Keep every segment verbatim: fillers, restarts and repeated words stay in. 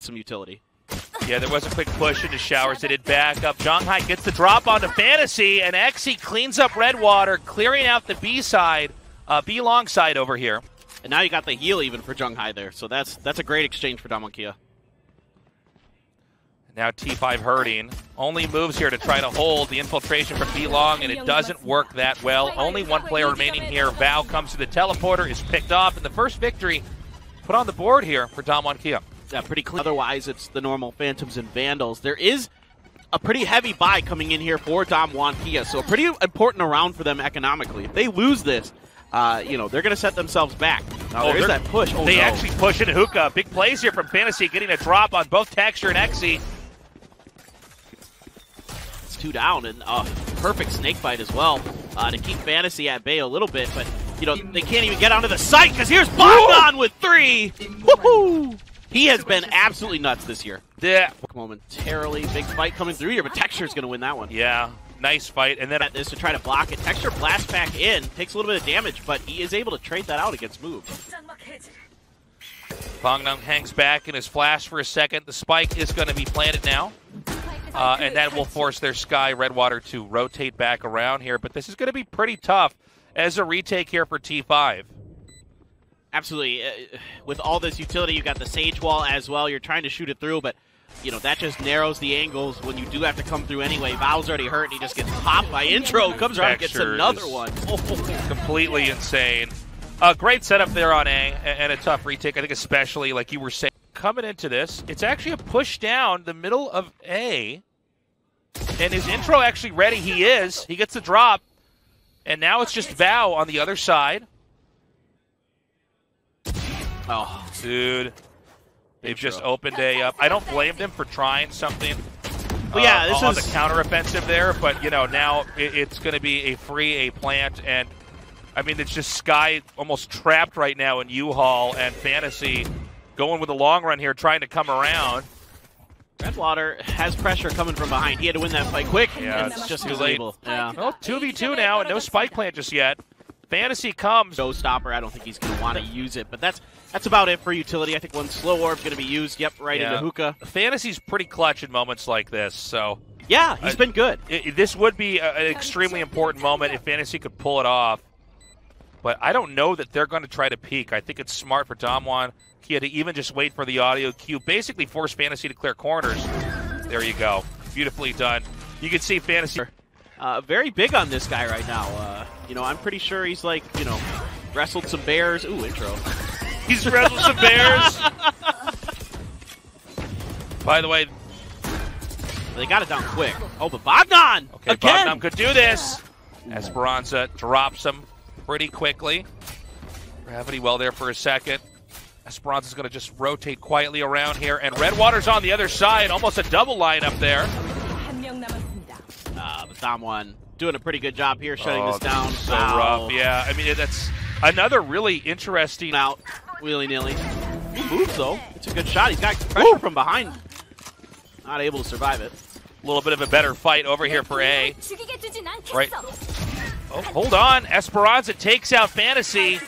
some utility. Yeah, there was a quick push into Showers. They did back up. Zhanghai gets the drop onto Fantasy, and exy cleans up Redwater, clearing out the B side, uh, B long side over here. And now you got the heal even for Zhanghai there, so that's that's a great exchange for Damwon Kia. Now T five hurting. Only moves here to try to hold the infiltration from B long, and it doesn't work that well. Only one player remaining here. Vow comes to the teleporter, is picked off, and the first victory put on the board here for Damwon Kia. Yeah, pretty clean. Otherwise, it's the normal Phantoms and Vandals. There is a pretty heavy buy coming in here for Damwon Kia, so a pretty important round for them economically. If they lose this, uh, you know, they're going to set themselves back. Now, oh, there's that push. Oh, they no. actually push into Hookah. Big plays here from Fantasy, getting a drop on both T three xture and exy. It's two down, and uh, perfect snake bite as well uh, to keep Fantasy at bay a little bit, but, you know, they can't even get onto the site because here's Bangnan with three. Woohoo! He has been absolutely nuts this year. Yeah. Momentarily, big fight coming through here, but T three xture's going to win that one. Yeah, nice fight. And then at this to try to block it. T three xture blasts back in, takes a little bit of damage, but he is able to trade that out against Moves. Bangnan hangs back in his flash for a second. The spike is going to be planted now, uh, and that will force their Sky Redwater to rotate back around here. But this is going to be pretty tough as a retake here for T five. Absolutely. Uh, with all this utility, you've got the Sage Wall as well. You're trying to shoot it through, but, you know, that just narrows the angles when you do have to come through anyway. Vow's already hurt, and he just gets popped by iNTRO. Comes around and gets another one. Oh. Completely insane. Uh, great setup there on A, and a tough retake. I think especially, like you were saying, coming into this, it's actually a push down the middle of A, and is iNTRO actually ready? He is. He gets the drop, and now it's just Vow on the other side. Oh, dude. They've just opened A up. I don't blame them for trying something uh, well, yeah, this on is... the counteroffensive there, but, you know, now it, it's going to be a free A plant, and, I mean, it's just Sky almost trapped right now in U-Haul, and Fantasy going with the long run here, trying to come around. Redwater has pressure coming from behind. He had to win that fight quick. Yeah, and it's just too late. Yeah. Well, two v two now, and no spike plant just yet. Fantasy comes. No stopper. I don't think he's going to want to use it, but that's that's about it for utility. I think one slow orb going to be used. Yep, right yeah. into Hookah. Fantasy's pretty clutch in moments like this, so yeah, he's uh, been good. It, this would be a, an extremely important moment if Fantasy could pull it off, but I don't know that they're going to try to peek. I think it's smart for Damwon Kia to even just wait for the audio cue, basically force Fantasy to clear corners. There you go. Beautifully done. You can see Fantasy... Uh, very big on this guy right now. Uh, you know, I'm pretty sure he's like, you know, wrestled some bears. Ooh, iNTRO. He's wrestled some bears. By the way, they got it down quick. Oh, but Bangnan! Okay, again! Bangnan could do this. Esperanza drops him pretty quickly. Gravity well there for a second. Esperanza's going to just rotate quietly around here, and Redwater's on the other side. Almost a double line up there. Uh, but Damwon doing a pretty good job here shutting oh, this down. So wow. rough, yeah. I mean, that's another really interesting out willy-nilly. He moves, though. It's a good shot. He's got pressure Ooh. from behind. Not able to survive it. A little bit of a better fight over here for A. Right. Oh, hold on. Esperanza takes out Fantasy.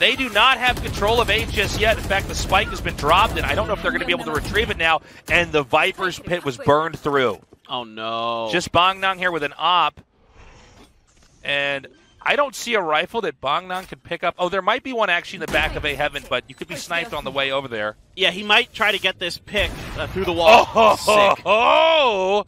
They do not have control of A just yet. In fact, the spike has been dropped, and I don't know if they're going to be able to retrieve it now. And the Viper's pit was burned through. Oh, no. Just Bangnan here with an op. And I don't see a rifle that Bangnan could pick up. Oh, there might be one actually in the back of A Heaven, but you could be sniped on the way over there. Yeah, he might try to get this pick uh, through the wall. Oh, Sick. oh, oh!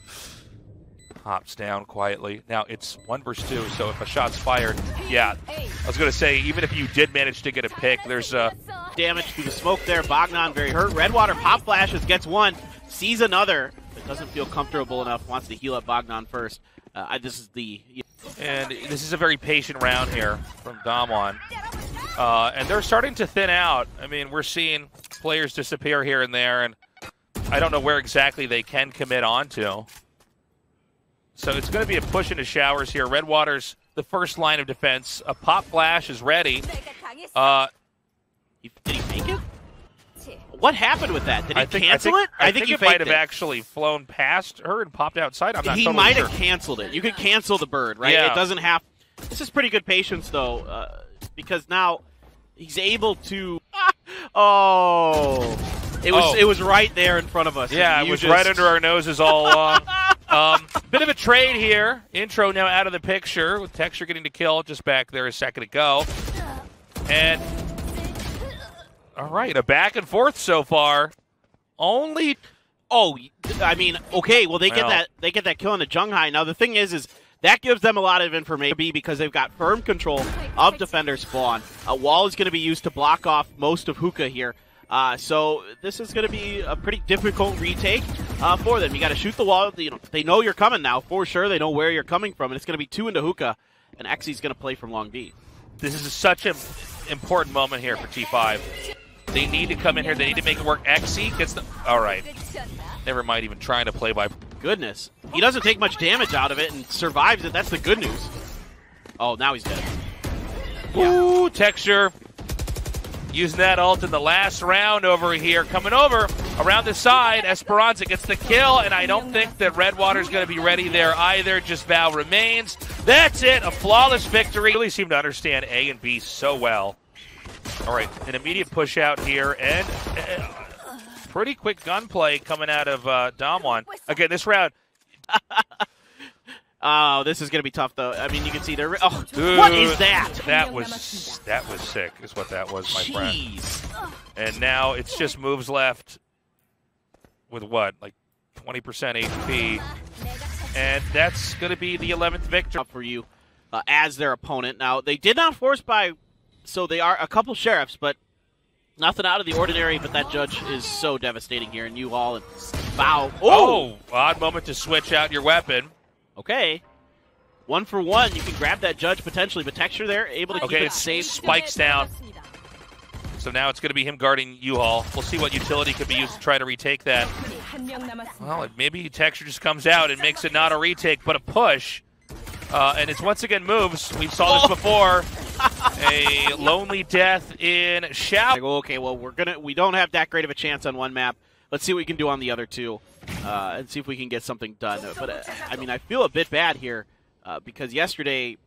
Hops down quietly. Now, it's one versus two, so if a shot's fired, yeah. I was going to say, even if you did manage to get a pick, there's uh... damage through the smoke there. Bangnan very hurt. Redwater pop flashes, gets one, sees another. Doesn't feel comfortable enough, wants to heal up Bangnan first. Uh, I, this is the... You know. And this is a very patient round here from Damwon. Uh, and they're starting to thin out. I mean, we're seeing players disappear here and there, and I don't know where exactly they can commit onto. So it's going to be a push into Showers here. Redwater's the first line of defense. A pop flash is ready. Uh, did he make it? What happened with that? Did he I think, cancel I think, it? I, I think, think he might have it. actually flown past her and popped outside. I'm not he totally might have sure. canceled it. You could cancel the bird, right? Yeah. It doesn't have. This is pretty good patience, though, uh, because now he's able to. Oh. It was oh. it was right there in front of us. Yeah, it was just... right under our noses all along. um, bit of a trade here. iNTRO now out of the picture with T three xture getting the kill just back there a second ago. And all right, a back and forth so far. Only oh, I mean, okay, well they well. get that they get that kill on the Junghai. Now the thing is is that gives them a lot of information because they've got firm control of defender spawn. A wall is going to be used to block off most of Hookah here. Uh, so this is going to be a pretty difficult retake uh, for them. You got to shoot the wall. You know, they know you're coming now for sure. They know where you're coming from, and it's going to be two into Hookah, and exy's going to play from Long D. This is such an important moment here for T five. They need to come in here. They need to make it work. exy gets the... All right. Never mind even trying to play by... Goodness. He doesn't take much damage out of it and survives it. That's the good news. Oh, now he's dead. Yeah. Ooh, T three xture. Using that ult in the last round over here. Coming over around the side. Esperanza gets the kill, and I don't think that Redwater's going to be ready there either. Just Vow remains. That's it. A flawless victory. Really seem to understand A and B so well. All right, an immediate push out here, and uh, pretty quick gunplay coming out of uh, Damwon. Again, this round. Oh, this is going to be tough, though. I mean, you can see they're... Oh, dude, what is that? That was that was sick is what that was, my Jeez. friend. And now it's just Moves left with what? Like twenty percent H P. And that's going to be the eleventh victory for you uh, as their opponent. Now, they did not force by... So they are a couple sheriffs, but nothing out of the ordinary. But that judge is so devastating here. And you all and Vow. Oh, odd moment to switch out your weapon. Okay. One for one, you can grab that judge potentially, but T three xture there, able to okay, keep it safe. Spikes down. So now it's going to be him guarding U-Haul. We'll see what utility could be used to try to retake that. Well, maybe T three xture just comes out and makes it not a retake, but a push. Uh, and it's once again Moves. We saw this before. A lonely death in Shout. Okay, well, we're gonna, we don't have that great of a chance on one map. Let's see what we can do on the other two. Uh, and see if we can get something done. But, uh, I mean, I feel a bit bad here uh, because yesterday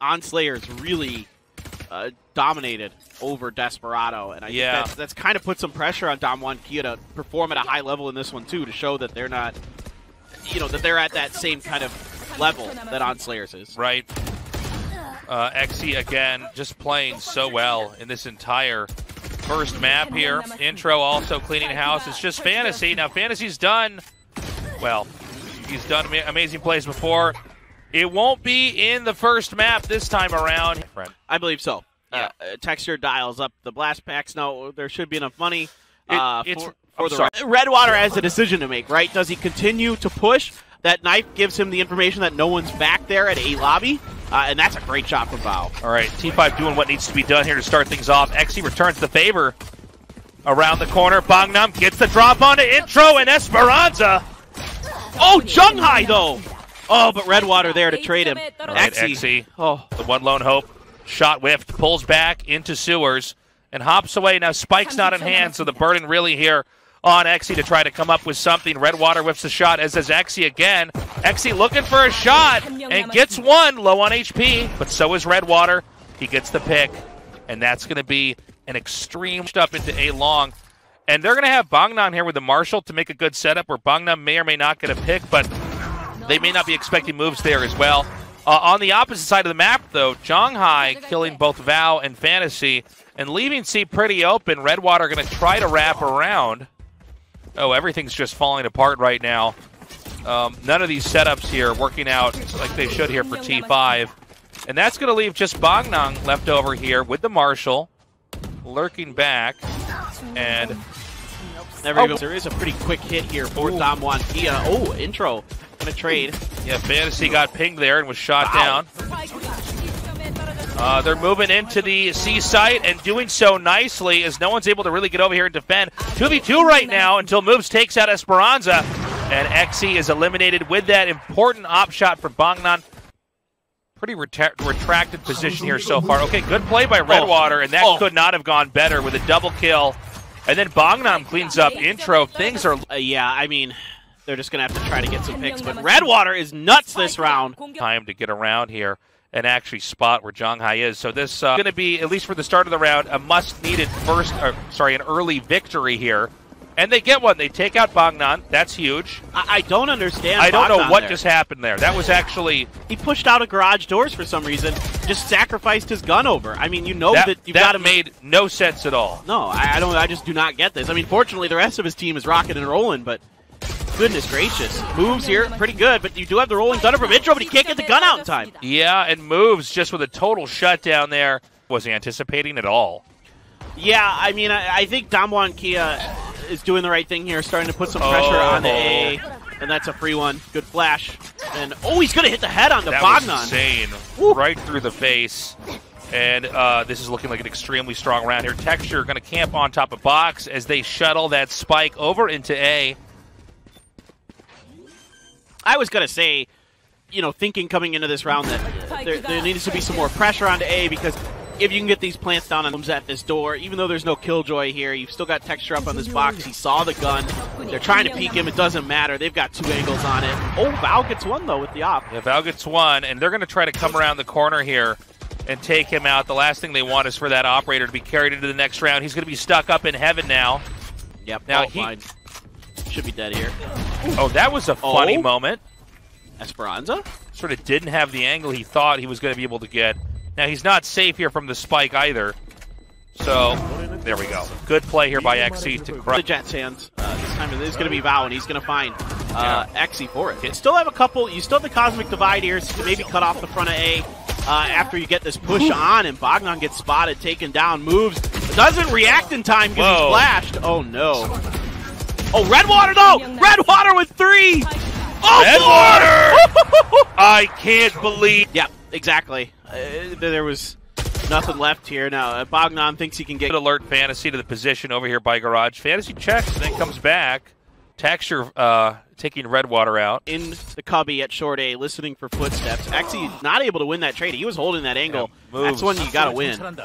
Onslayers really uh, dominated over Desperado. And I yeah. think that's, that's kind of put some pressure on Damwon Kia to perform at a high level in this one, too, to show that they're not, you know, that they're at that same kind of level that Onslayers is. Right. Uh, exy, again, just playing so well in this entire first map here. iNTRO also cleaning house. It's just Fantasy. Now, Fantasy's done. Well, he's done amazing plays before. It won't be in the first map this time around. I believe so. Yeah. Uh, T three xture dials up the blast packs. Now, there should be enough money uh, it, it's, for, for the sorry. Redwater has a decision to make, right? Does he continue to push? That knife gives him the information that no one's back there at A lobby. Uh, and that's a great shot from Vow. All right, T five doing what needs to be done here to start things off. exy returns the favor around the corner. Bangnan gets the drop onto iNTRO and Esperanza. Oh, Junghai, though. Oh, but Redwater there to trade him. All right, exy, oh. the one lone hope. Shot whiffed, pulls back into sewers and hops away. Now Spike's not in hand, so the burden really here on exy to try to come up with something. Redwater whips the shot, as does exy again. exy looking for a shot and gets one, low on H P, but so is Redwater. He gets the pick, and that's going to be an extreme up into A long. And they're going to have Bangnan here with the Marshal to make a good setup where Bangnan may or may not get a pick, but they may not be expecting Moves there as well. Uh, on the opposite side of the map, though, Junghai killing both Vow and Fantasy and leaving C pretty open. Redwater going to try to wrap around. Oh, everything's just falling apart right now. Um, none of these setups here working out like they should here for T five. And that's going to leave just Bangnan left over here with the Marshal, lurking back. And never oh. there is a pretty quick hit here for Damwon Kia. Oh, iNTRO going to trade. Yeah, Fantasy got pinged there and was shot wow. down. Uh, they're moving into the C site and doing so nicely as no one's able to really get over here and defend. two v two right now until Moves takes out Esperanza. And exy is eliminated with that important op shot for Bangnan. Pretty retra retracted position here so far. Okay, good play by Redwater, and that oh. could not have gone better with a double kill. And then Bangnan cleans up iNTRO. Things are... Uh, yeah, I mean, they're just going to have to try to get some picks, but Redwater is nuts this round. Time to get around here and actually spot where Junghai is. So this is uh, going to be, at least for the start of the round, a must-needed first... Or, sorry, an early victory here. And they get one. They take out Bangnan. That's huge. I, I don't understand I don't Bangnan know what there. just happened there. That was actually... He pushed out of garage doors for some reason, just sacrificed his gun over. I mean, you know that, that you've got to... That made no sense at all. No, I, I don't. I just do not get this. I mean, fortunately, the rest of his team is rocking and rolling, but... Goodness gracious. Moves here, pretty good, but you do have the rolling thunder from iNTRO, but he can't get the gun out in time. Yeah, and Moves just with a total shutdown there. Wasn't anticipating at all. Yeah, I mean, I, I think Damwon Kia is doing the right thing here, starting to put some pressure oh. on the A, and that's a free one. Good flash. And oh, he's going to hit the head on the Bogdan. That was insane. Woo. Right through the face. And uh, this is looking like an extremely strong round here. T3xture going to camp on top of Box as they shuttle that spike over into A. I was going to say, you know, thinking coming into this round that there, there needs to be some more pressure onto A, because if you can get these plants down on at this door, even though there's no Killjoy here, you've still got T3xture up on this box. He saw the gun. They're trying to peek him. It doesn't matter. They've got two angles on it. Oh, Vow gets one, though, with the op. Yeah, Vow gets one, and they're going to try to come around the corner here and take him out. The last thing they want is for that operator to be carried into the next round. He's going to be stuck up in heaven now. Yep, now he... Mine. Should be dead here. Oh, that was a funny oh. moment. Esperanza? Sort of didn't have the angle he thought he was going to be able to get. Now, he's not safe here from the spike either. So, there we go. Good play here by exy to crush the Jet's hands. Uh, this time it is going to be Vow, and he's going to find uh, exy for it. You still have a couple. You still have the Cosmic Divide here, so you can maybe cut off the front of A uh, after you get this push on, and Bogdan gets spotted, taken down, moves. Doesn't react in time because he's flashed. Oh, no. Oh, Redwater, though! Redwater with three! Oh, Redwater! I can't believe... Yep, exactly. Uh, there was nothing left here. Now, uh, Bogdan thinks he can get... Alert Fantasy to the position over here by Garage. Fantasy checks, and then comes back. T3xture uh, taking Redwater out. In the cubby at short A, listening for footsteps. Actually, not able to win that trade. He was holding that angle. Yeah, That's one you gotta win.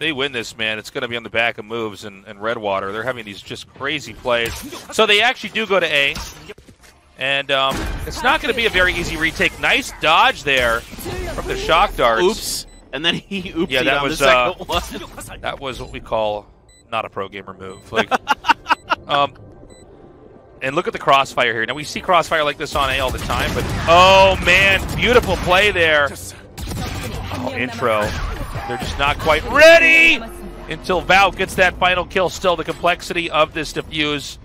They win this, man. It's going to be on the back of Moves and, and Redwater. They're having these just crazy plays. So they actually do go to A. And um, it's not going to be a very easy retake. Nice dodge there from the shock darts. Oops. And then he oopsied yeah, that on was, the second uh, one. That was what we call not a pro gamer move. Like, um, and look at the crossfire here. Now, we see crossfire like this on A all the time. But, oh, man, beautiful play there. Oh, intro. They're just not quite ready until Vow gets that final kill. Still, the complexity of this defuse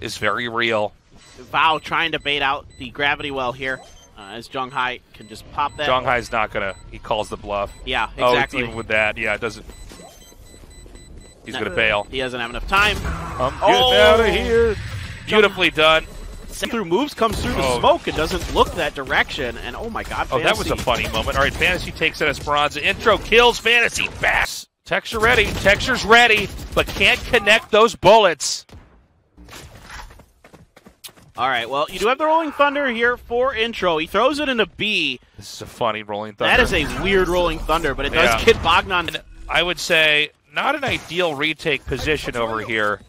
is very real. Vow trying to bait out the gravity well here uh, as Zhonghai can just pop that. Zhonghai's not going to. He calls the bluff. Yeah, exactly. Oh, even with that. Yeah, it doesn't. He's no, going to bail. He doesn't have enough time. I'm getting oh, out of here. Beautifully done. Through Moves comes through the oh. smoke and doesn't look that direction, and oh my god, Fantasy. Oh, that was a funny moment. All right, Fantasy takes out Esperanza. intro kills Fantasy. Bass. T3xture ready. T3xture's ready, but can't connect those bullets. All right, well, you do have the Rolling Thunder here for intro. He throws it into B. This is a funny Rolling Thunder. That is a weird Rolling Thunder, but it does yeah. get Bogdan. And I would say not an ideal retake position over here.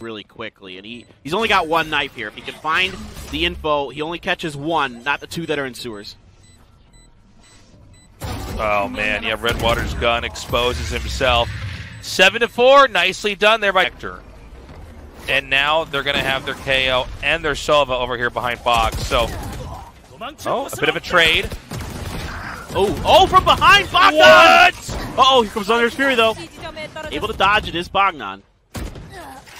Really quickly, and he he's only got one knife here. If he can find the info, he only catches one, not the two that are in sewers. Oh man, yeah, Redwater's gun exposes himself. seven to four, nicely done there by T3xture. And now they're gonna have their K O and their Sova over here behind Box. So, oh, a bit of a trade. Oh, oh, from behind Bogdan! What? Uh oh, here comes Thunder's Fury though. Able to dodge it is Bogdan.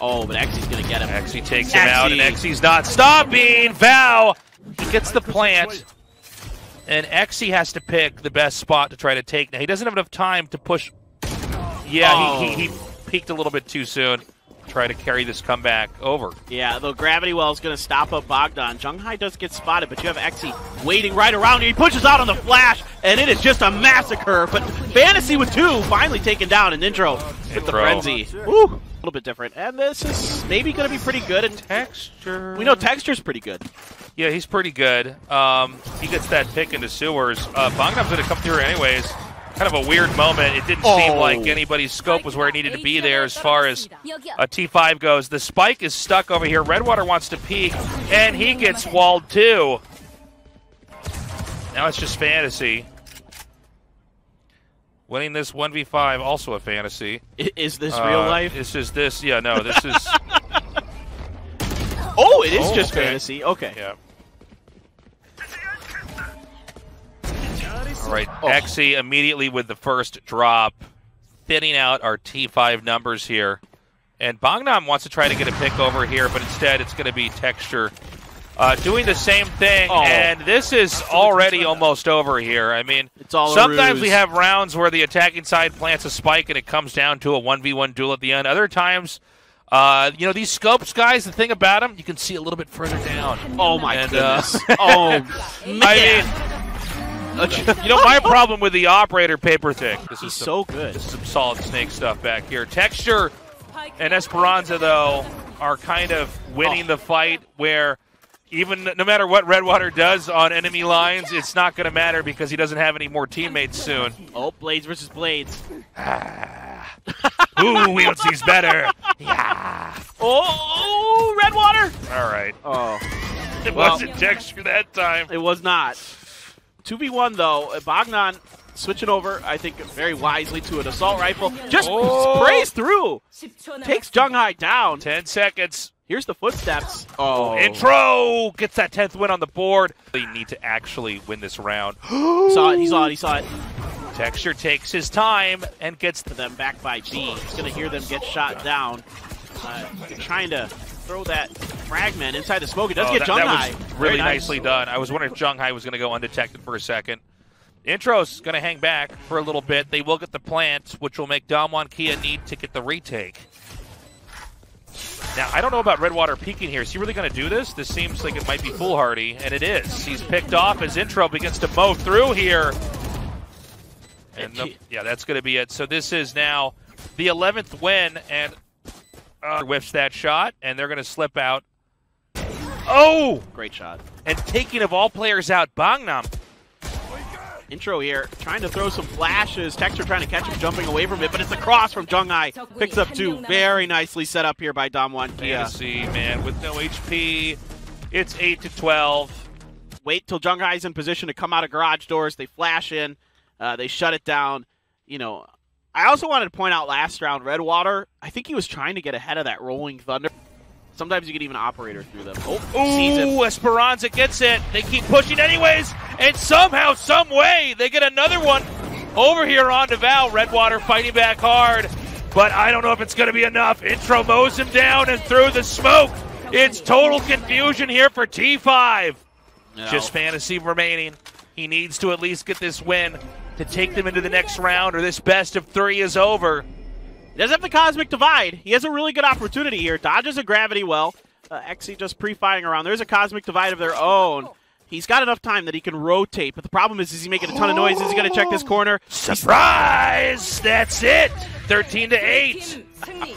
Oh, but exy's going to get him. exy takes him exy. out, and exy's not stopping. Vow, he gets the plant, and exy has to pick the best spot to try to take. Now, he doesn't have enough time to push. Yeah, oh. he, he, he peeked a little bit too soon. Try to carry this comeback over. Yeah, though Gravity Well is going to stop up Bogdan. Zhonghai does get spotted, but you have exy waiting right around here. He pushes out on the flash, and it is just a massacre. But Fantasy with two, finally taken down, and intro with intro. the frenzy. Woo! A little bit different, and this is maybe going to be pretty good. And T3xture, we know T3xture's pretty good. Yeah, he's pretty good. Um, he gets that pick into sewers. Uh, Bangnam's going to come through anyways. Kind of a weird moment. It didn't oh. seem like anybody's scope was where it needed to be there as far as a T five goes. The spike is stuck over here. Redwater wants to peek, and he gets walled too. Now it's just Fantasy. winning this one v five, also a fantasy. Is this uh, real life? This is this. Yeah, no, this is... oh, it is oh, just okay. fantasy. Okay. Yeah. All right, oh. exy immediately with the first drop, thinning out our T five numbers here. And Bangnan wants to try to get a pick over here, but instead it's going to be T three xture uh, doing the same thing. Oh. And this is already almost over here. I mean, it's all sometimes we have rounds where the attacking side plants a spike and it comes down to a one v one duel at the end. Other times, uh, you know, these scopes, guys, the thing about them, you can see a little bit further down. Oh, my and, goodness. Uh, oh, man. I mean, you know, my problem with the operator paper thing. This He's is some, so good. This is some solid snake stuff back here. T three xture and Esperanza, though, are kind of winning oh. the fight where even no matter what Redwater does on enemy lines, it's not going to matter because he doesn't have any more teammates soon. Oh, Blades versus Blades. Ah. Who wields these better? Yeah. Oh, Redwater! All right. Oh. It well, wasn't T three xture that time. It was not. two v one, though, Bangnan switching over, I think, very wisely to an assault rifle. Just oh. sprays through. Takes Junghai down. Ten seconds. Here's the footsteps. Oh. iNTRO gets that tenth win on the board. They need to actually win this round. Saw it. He saw it. He saw it. T three xture takes his time and gets to them back by B. He's going to hear them get shot down. Uh, trying to throw that fragment inside the smoke. It does oh, get that, Junghai. That was really nice. nicely done. I was wondering if Junghai was going to go undetected for a second. iNTRO's going to hang back for a little bit. They will get the plant, which will make Damwon Kia need to get the retake. Now, I don't know about Redwater peeking here. Is he really going to do this? This seems like it might be foolhardy, and it is. He's picked off as iNTRO begins to mow through here. And the, yeah, that's going to be it. So this is now the eleventh win, and... Uh, whiffs that shot, and they're going to slip out. Oh! Great shot. And taking of all players out, Bangnan. iNTRO here, trying to throw some flashes. T three xture trying to catch him, jumping away from it, but it's a cross from Junghai. Picks up two. Very nicely set up here by Damwon Kia. Fantasy, man, with no H P. It's eight to twelve. Wait till Junghai's in position to come out of garage doors. They flash in. Uh, they shut it down. You know... I also wanted to point out last round, Redwater, I think he was trying to get ahead of that Rolling Thunder. Sometimes you can even operator through them. Oh, ooh, Esperanza gets it. They keep pushing anyways, and somehow, some way, they get another one over here onto Vow. Redwater fighting back hard, but I don't know if it's going to be enough. iNTRO mows him down and through the smoke. It's total confusion here for T five. No. Just fantasy remaining. He needs to at least get this win to take them into the next round, or this best of three is over. He doesn't have the Cosmic Divide. He has a really good opportunity here. Dodges a Gravity Well. Uh, exy just pre-firing around. There's a Cosmic Divide of their own. He's got enough time that he can rotate, but the problem is, is he making a ton of noise? Is he going to check this corner? Surprise! That's it! thirteen to eight.